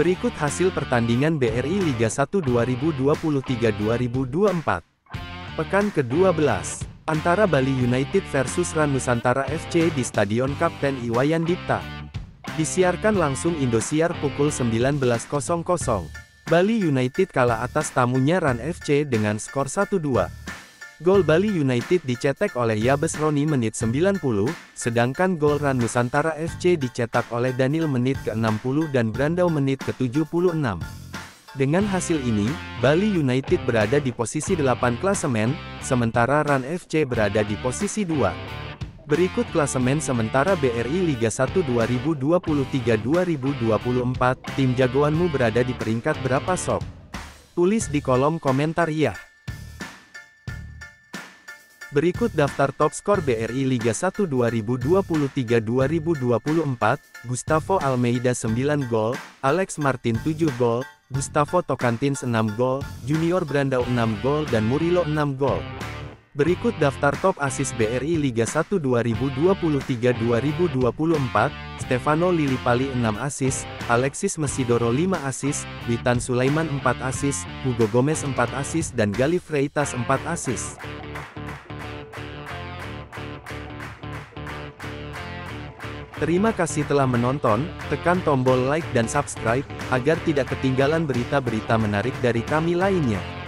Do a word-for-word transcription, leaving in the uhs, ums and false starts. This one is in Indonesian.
Berikut hasil pertandingan B R I Liga satu dua ribu dua puluh tiga dua ribu dua puluh empat. Pekan ke dua belas, antara Bali United versus RANS Nusantara F C di Stadion Kapaten Iwayan Dita. Disiarkan langsung Indosiar pukul sembilan belas nol nol. Bali United kalah atas tamunya RANS F C dengan skor satu dua. Gol Bali United dicetak oleh Yabes Roni menit sembilan puluh, sedangkan gol RANS Nusantara F C dicetak oleh Daniel menit ke enam puluh dan Brandao menit ke tujuh puluh enam. Dengan hasil ini, Bali United berada di posisi delapan klasemen, sementara RANS F C berada di posisi dua. Berikut klasemen sementara B R I Liga satu dua ribu dua puluh tiga dua ribu dua puluh empat, tim jagoanmu berada di peringkat berapa sob? Tulis di kolom komentar ya. Berikut daftar top skor B R I Liga satu dua ribu dua puluh tiga dua ribu dua puluh empat, Gustavo Almeida sembilan gol, Alex Martin tujuh gol, Gustavo Tocantins enam gol, Junior Brandao enam gol dan Murilo enam gol. Berikut daftar top asis B R I Liga satu dua ribu dua puluh tiga dua ribu dua puluh empat, Stefano Lilipali enam asis, Alexis Mesidoro lima asis, Witan Sulaiman empat asis, Hugo Gomez empat asis dan Galifreitas empat asis. Terima kasih telah menonton, tekan tombol like dan subscribe, agar tidak ketinggalan berita-berita menarik dari kami lainnya.